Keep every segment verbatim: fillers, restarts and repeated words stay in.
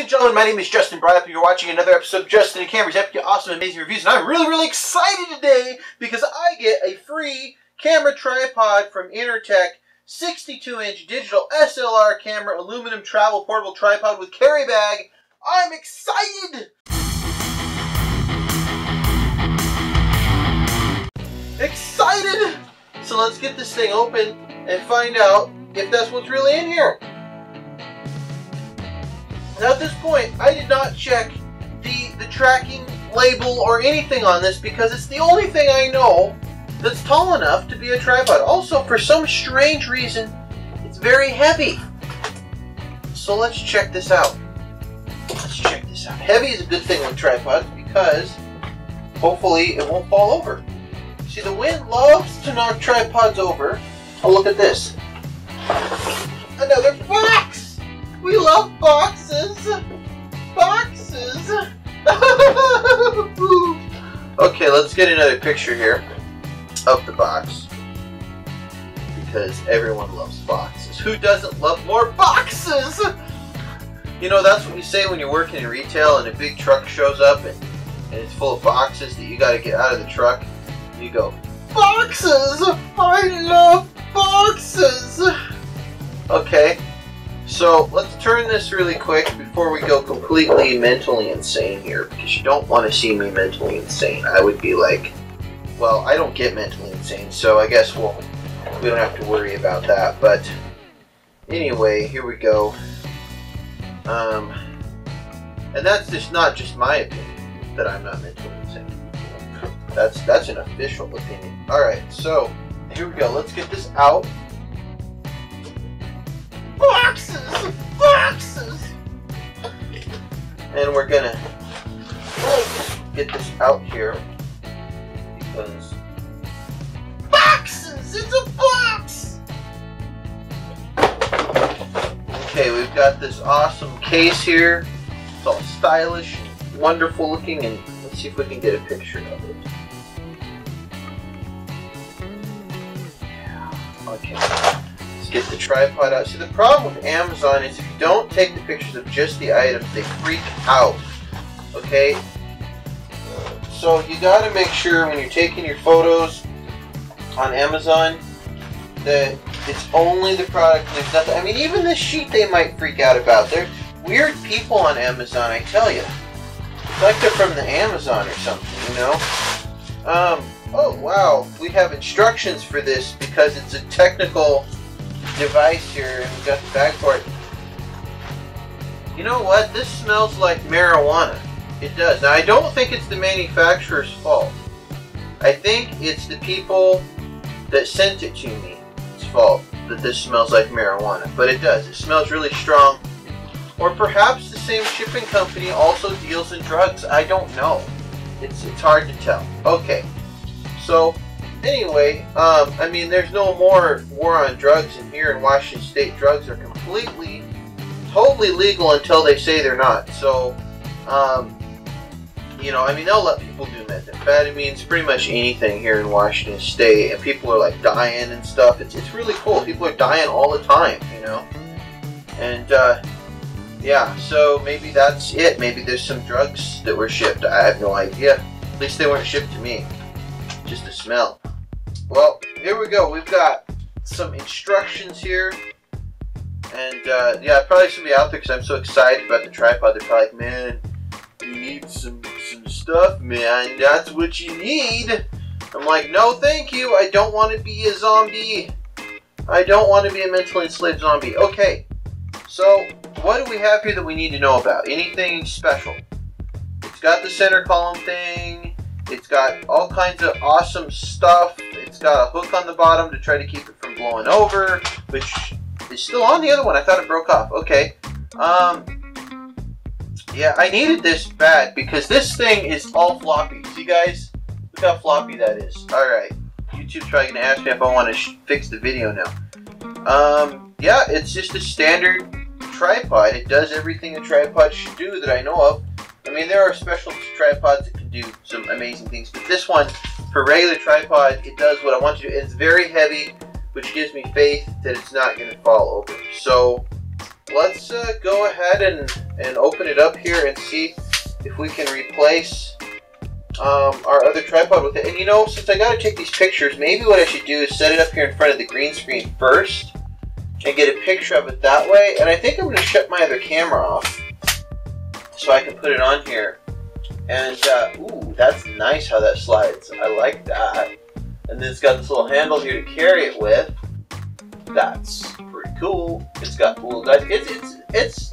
and gentlemen, my name is Justin Breithaupt. You're watching another episode of Justin and Cameras Epic, awesome, amazing reviews, and I'm really, really excited today because I get a free camera tripod from InnerTeck, sixty-two inch digital S L R camera, aluminum travel portable tripod with carry bag. I'm excited! Excited! So let's get this thing open and find out if that's what's really in here. Now at this point, I did not check the, the tracking label or anything on this because it's the only thing I know that's tall enough to be a tripod. Also, for some strange reason, it's very heavy. So let's check this out. Let's check this out. Heavy is a good thing with tripods because hopefully it won't fall over. See, the wind loves to knock tripods over. Oh, look at this. Another box! We love boxes! Boxes! Okay, let's get another picture here of the box, because everyone loves boxes. Who doesn't love more boxes? You know, that's what you say when you're working in retail and a big truck shows up and, and it's full of boxes that you gotta get out of the truck. You go, boxes! I love boxes! Okay. So let's turn this really quick before we go completely mentally insane here, because you don't want to see me mentally insane. I would be like, well, I don't get mentally insane, so I guess we'll, we don't have to worry about that. But anyway, here we go. Um, and that's just not just my opinion that I'm not mentally insane. That's, that's an official opinion. All right, so here we go. Let's get this out. Boxes! Boxes! And we're gonna get this out here because boxes! It's a box! Okay, we've got this awesome case here. It's all stylish and wonderful looking, and let's see if we can get a picture of it. Okay. Get the tripod out. See, the problem with Amazon is if you don't take the pictures of just the items, they freak out. Okay? So you gotta make sure when you're taking your photos on Amazon that it's only the product. There's nothing. I mean, even this sheet they might freak out about. They're weird people on Amazon, I tell you. It's like they're from the Amazon or something, you know? Um, oh, wow. We have instructions for this because it's a technical device here, and we got the bag for it. You know what? This smells like marijuana. It does. Now, I don't think it's the manufacturer's fault. I think it's the people that sent it to me. It's fault that this smells like marijuana, but it does. It smells really strong. Or perhaps the same shipping company also deals in drugs. I don't know. It's it's hard to tell. Okay, so. Anyway, um, I mean, there's no more war on drugs in here in Washington State. Drugs are completely, totally legal until they say they're not. So, um, you know, I mean, they'll let people do methamphetamines, pretty much anything here in Washington State. And people are, like, dying and stuff. It's, it's really cool. People are dying all the time, you know. And, uh, yeah, so maybe that's it. Maybe there's some drugs that were shipped. I have no idea. At least they weren't shipped to me. Just a smell. Well, here we go. We've got some instructions here. And, uh, yeah, probably somebody out there, because I'm so excited about the tripod. They're probably like, man, you need some, some stuff, man. That's what you need. I'm like, no, thank you. I don't want to be a zombie. I don't want to be a mentally enslaved zombie. Okay. So, what do we have here that we need to know about? Anything special? It's got the center column thing. It's got all kinds of awesome stuff. It's got a hook on the bottom to try to keep it from blowing over, which is still on the other one. I thought it broke off. Okay. Um, yeah, I needed this bad because this thing is all floppy. See, guys? Look how floppy that is. All right. YouTube's probably going to ask me if I want to sh fix the video now. Um, yeah, it's just a standard tripod. It does everything a tripod should do that I know of. I mean, there are special tripods that can do some amazing things, but this one, for regular tripod, it does what I want to do. It's very heavy, which gives me faith that it's not going to fall over. So, let's uh, go ahead and, and open it up here and see if we can replace um, our other tripod with it. And you know, since I gotta take these pictures, maybe what I should do is set it up here in front of the green screen first and get a picture of it that way. And I think I'm gonna shut my other camera off so I can put it on here. And uh, ooh, that's nice how that slides. I like that. And then it's got this little handle here to carry it with. That's pretty cool. It's got the little guys. It's it's it's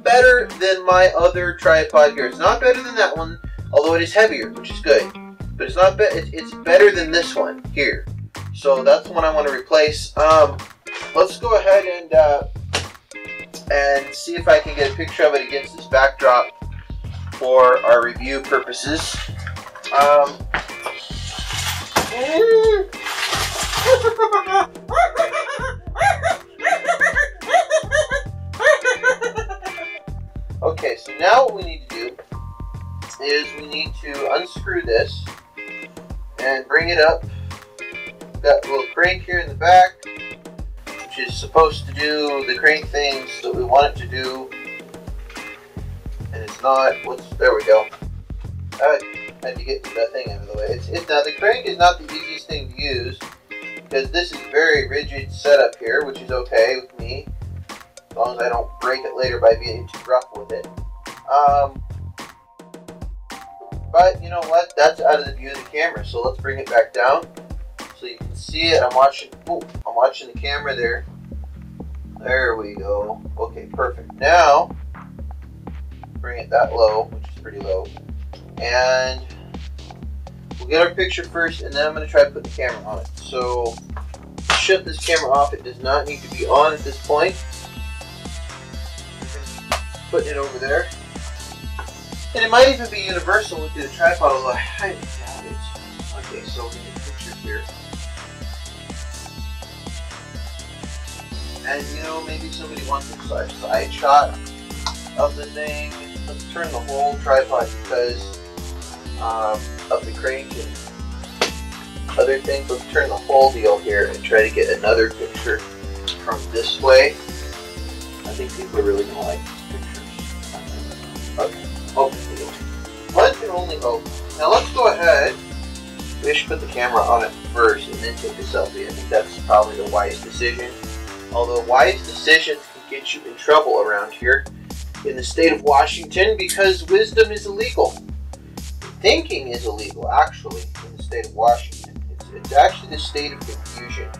better than my other tripod here. It's not better than that one, although it is heavier, which is good. But it's not better. It's, it's better than this one here. So that's the one I want to replace. Um, let's go ahead and uh, and see if I can get a picture of it against this backdrop for our review purposes. Um. Okay, so now what we need to do is we need to unscrew this and bring it up. Got a little crank here in the back, which is supposed to do the crank things that we want it to do, and it's not. What's there we go. All right. Had to get that thing out of the way. It's, it's, now the crank is not the easiest thing to use because this is very rigid setup here, which is okay with me as long as I don't break it later by being too rough with it. Um, but you know what? That's out of the view of the camera, so let's bring it back down so you can see it. I'm watching. Oh, I'm watching the camera there. There we go. Okay, perfect. Now bring it that low, which is pretty low. And we'll get our picture first, and then I'm going to try to put the camera on it. So shut this camera off. It does not need to be on at this point. Putting it over there. And it might even be universal with the tripod, although I highly doubt it. Okay, so we'll get a picture here. And you know, maybe somebody wants a side shot of the thing. Let's turn the whole tripod because Um, of the crank and other things. Let's turn the whole deal here and try to get another picture from this way. I think people are really going to like these pictures. Okay, open the deal. One can only open. Now let's go ahead. We should put the camera on it first and then take a selfie. I think that's probably a wise decision. Although wise decisions can get you in trouble around here in the state of Washington because wisdom is illegal. Thinking is illegal, actually, in the state of Washington. It's, it's actually the state of confusion,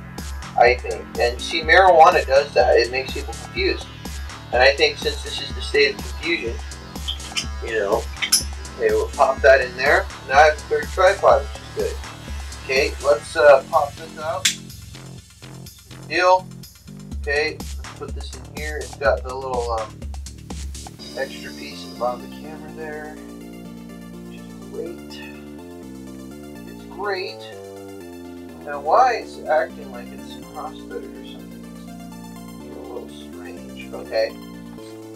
I think. And see, marijuana does that. It makes people confused. And I think since this is the state of confusion, you know, they will pop that in there. Now I have a third tripod, which is good. Okay, let's uh, pop this out. Deal. Okay, let's put this in here. It's got the little um, extra piece in the bottom of the camera there. Great. It's great. Now, why is it acting like it's cross-footed or something? It's a little strange. Okay.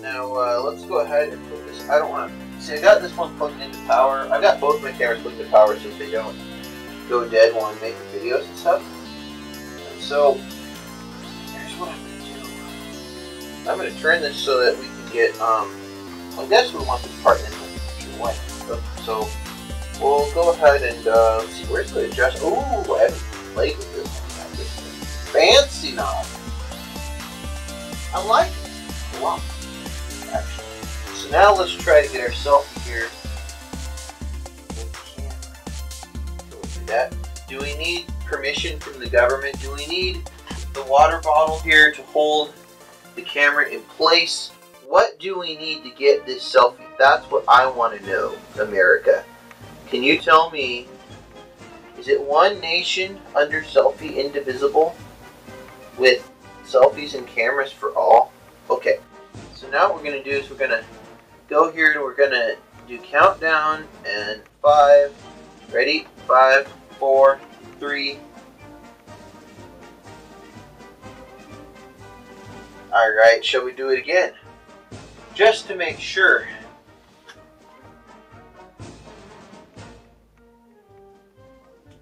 Now, uh, let's go ahead and put this. I don't want to. See, I got this one plugged into power. I've got both my cameras plugged into power so they don't go dead while I'm making videos and stuff. And so, here's what I'm going to do. I'm going to turn this so that we can get. Um, I guess we want this part in the white. So we'll go ahead and uh, let's see, where's the adjust? Oh, I haven't played with this one yet. This is fancy now. I like it a lot, actually. So now let's try to get our selfie here with the camera. So we'll do that. Do we need permission from the government? Do we need the water bottle here to hold the camera in place? What do we need to get this selfie? That's what I want to know, America. Can you tell me, is it one nation under selfie indivisible with selfies and cameras for all? Okay, so now what we're going to do is we're going to go here and we're going to do countdown and five, ready? Five, four, three. All right, shall we do it again? Just to make sure.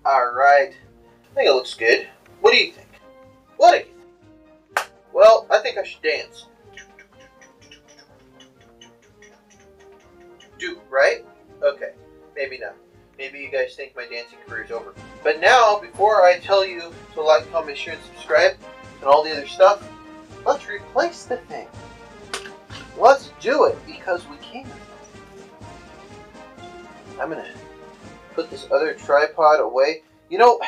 Alright. I think it looks good. What do you think? What do you think? Well, I think I should dance. do, right? Okay, maybe not. Maybe you guys think my dancing career is over. But now, before I tell you to like, comment, share, and subscribe, and all the other stuff, let's replace the thing. Let's do it, because we can. I'm going to put this other tripod away. You know,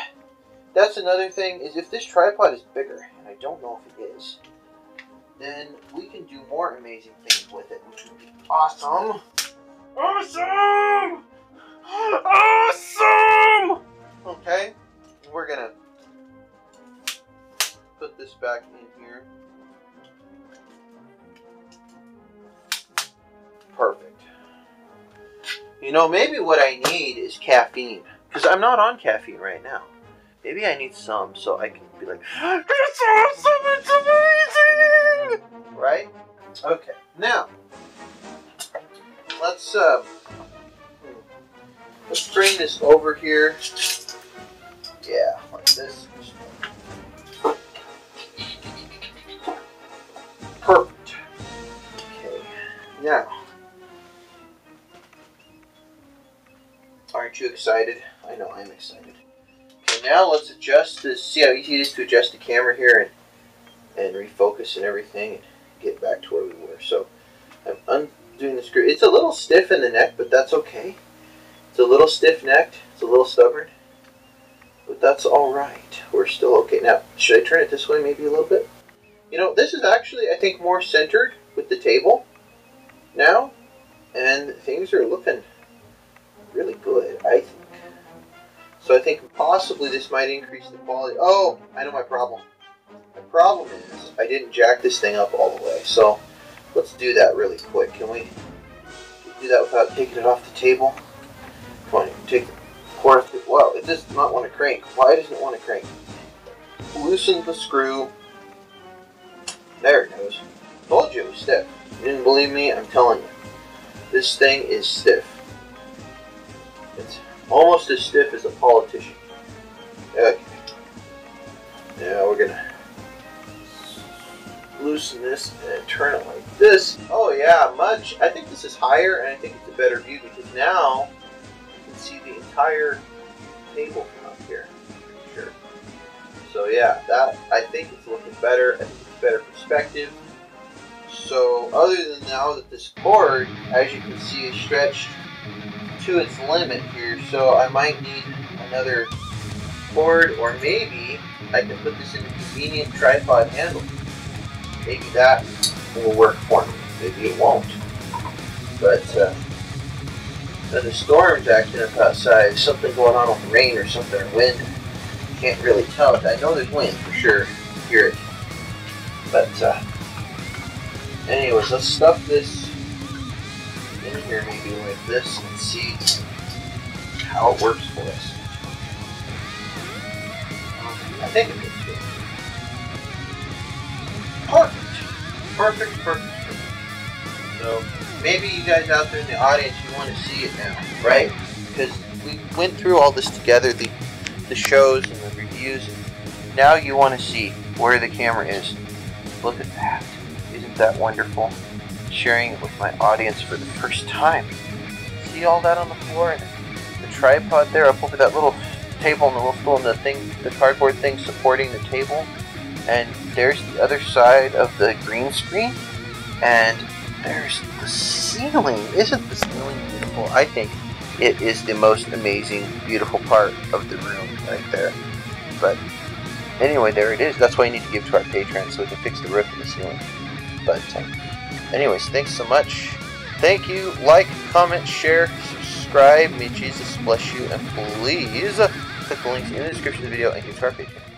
that's another thing, is if this tripod is bigger, and I don't know if it is, then we can do more amazing things with it, which would be awesome. Awesome! Awesome! Okay, we're gonna put this back in here. Perfect. You know, maybe what I need is caffeine, because I'm not on caffeine right now. Maybe I need some so I can be like, it's awesome, it's amazing! Right? Okay, now, let's, uh, let's bring this over here. Yeah, like this. Perfect. Okay, now. Aren't you excited? I know I'm excited. Okay, now let's adjust this. See how easy it is to adjust the camera here and, and refocus and everything and get back to where we were. So I'm undoing the screw. It's a little stiff in the neck, but that's okay. It's a little stiff-necked, it's a little stubborn, but that's all right. We're still okay. Now, should I turn it this way maybe a little bit? You know, this is actually, I think, more centered with the table now, and things are looking really good, I think. So I think possibly this might increase the quality. Oh, I know my problem. My problem is I didn't jack this thing up all the way, so let's do that really quick. Can we do that without taking it off the table? Come on, you can take the cord. Wow, it does not want to crank. Why doesn't it want to crank? Loosen the screw. There it goes. Told you it was stiff. You didn't believe me? I'm telling you. This thing is stiff. It's almost as stiff as a politician. Okay. Now we're going to loosen this and turn it like this. Oh yeah, much. I think this is higher and I think it's a better view because now see the entire table from up here, pretty sure. So yeah, that I think it's looking better. I think it's better perspective. So other than now that this cord, as you can see, is stretched to its limit here, so I might need another cord, or maybe I can put this in a convenient tripod handle. Maybe that will work for me. Maybe it won't. But uh, and the storm's acting up outside. Something going on with rain or something, or wind. Can't really tell. I know there's wind for sure. Hear it. But, uh, anyways, let's stuff this in here maybe like this and see how it works for us. I think it looks good. Perfect. Perfect, perfect, perfect. So, maybe you guys out there in the audience, you want to see it now, right? Because we went through all this together, the, the shows and the reviews. And now you want to see where the camera is. Look at that. Isn't that wonderful? Sharing it with my audience for the first time. See all that on the floor? And the tripod there up over that little table and the little and the thing, the cardboard thing supporting the table. And there's the other side of the green screen. And there's the ceiling. Isn't the ceiling beautiful? I think it is the most amazing, beautiful part of the room right there. But anyway, there it is. That's why you need to give to our Patreon so we can fix the roof and the ceiling. But uh, anyways, thanks so much. Thank you. Like, comment, share, subscribe. May Jesus bless you. And please click the links in the description of the video and give to our Patreon.